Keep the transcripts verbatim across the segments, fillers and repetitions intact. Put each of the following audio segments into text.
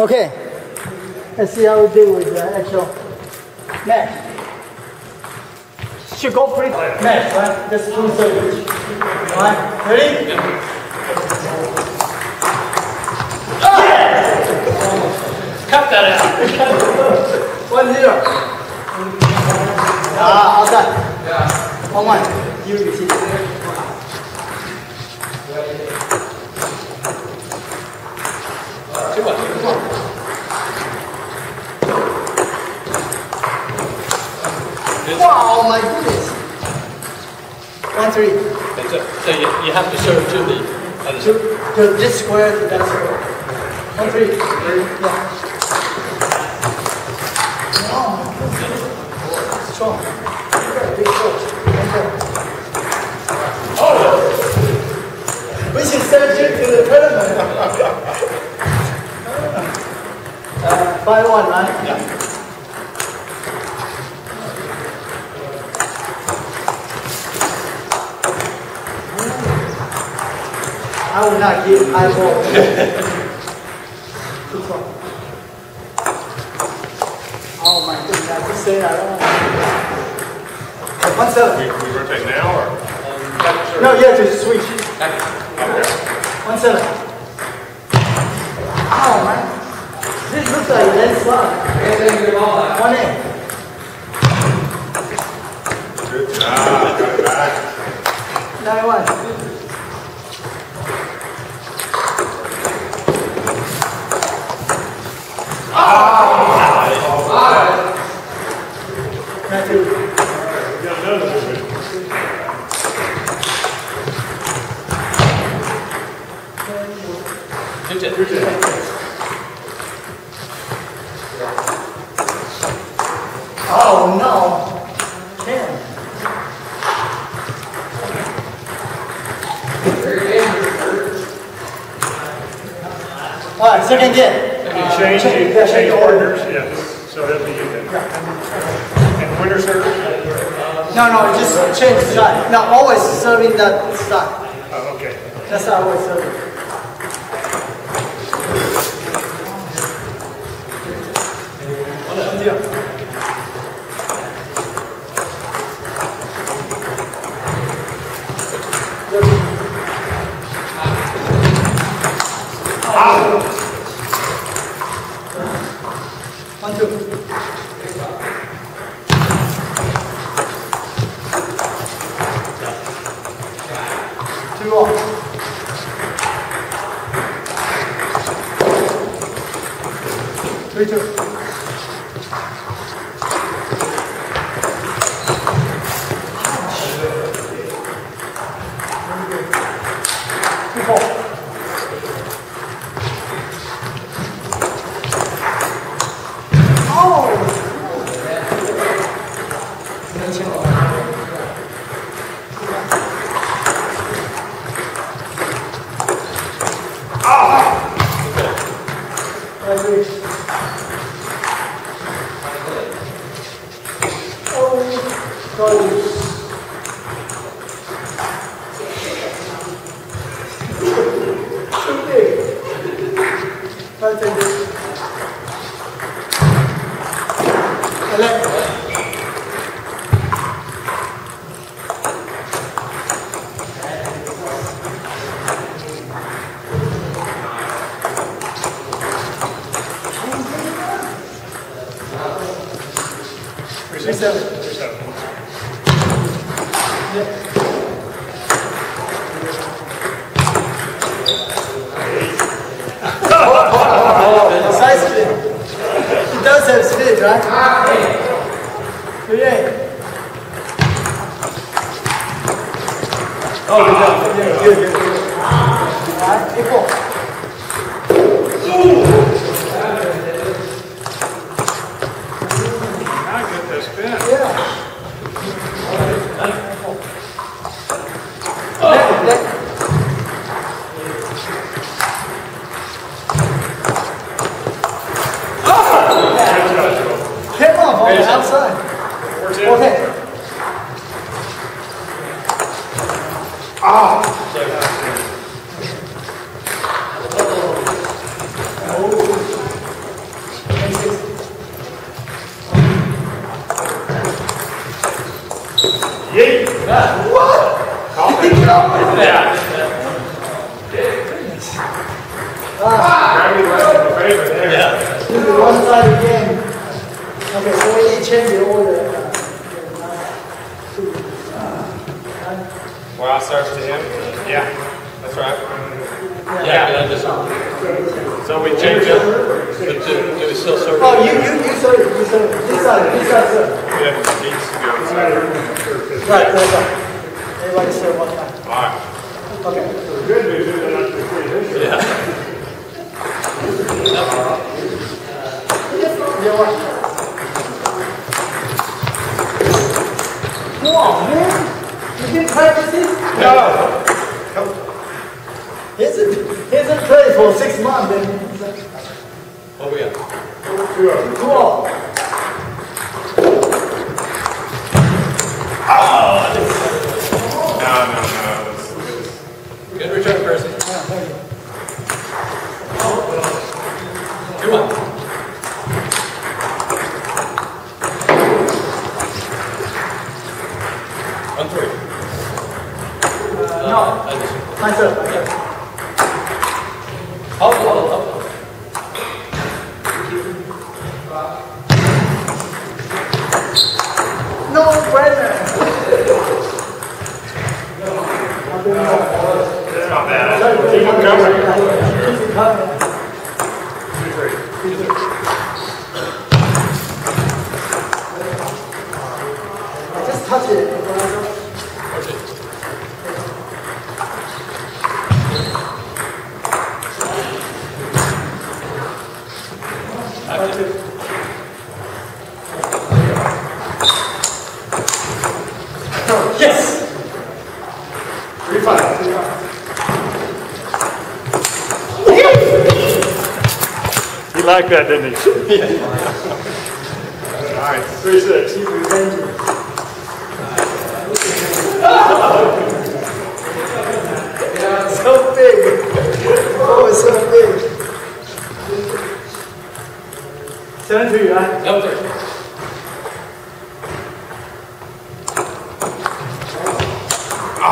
Okay, let's see how we do with the actual mesh. Should go pretty mesh, right? This is one circuit. Alright, ready? Yeah. Oh. Yeah. Cut that out. One zero. Ah, how's that? Yeah. One one. You can see it. Two one. Wow, my goodness! One, three. Okay, so, so you, you have to serve to the other side. To, to this square to that square. One, three. Yeah. Wow, my goodness. Strong. Big force. Oh! We should send you to the tournament. uh, by one, right? Yeah. I will not give eyeball. Oh my goodness, I just said I don't know. What's up? We, we rotate now or? Um, no, yeah, just switch. Back. Okay. One seven. Oh man. This looks like less fun. One eight. Good job. Nine one. Oh no! Ten. Alright, second get. Uh, change change, change, change orders, yes. So that'll be you then. And winner serve? No, no, just change the side. No, always serving that side. Oh, okay. That's how I always serve it. Oh. Like that, didn't he? Yeah. All right, three six. He's revenge. Yeah, it's so big. Oh, it's so big. Seven three, right? Seven three. Oh,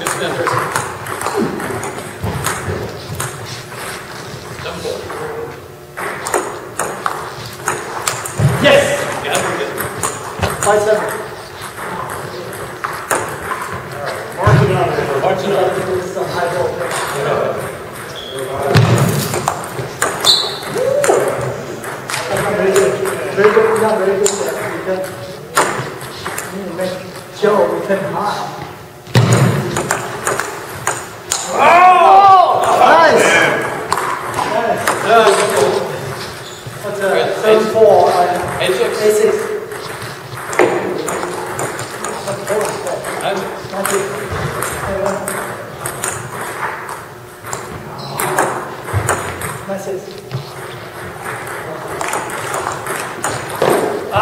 it's interesting. Five seven. All right. March it on. March it on. It's a high ball. Very good. Very good. Not very good. We can make Joe. We can hide. Oh! Nice. Nice. What's a seven four? Eight six. Eight six. Good. Good. Ah.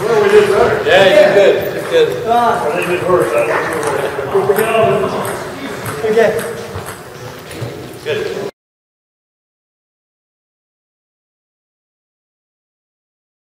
Well, they did hers. I don't know. Okay.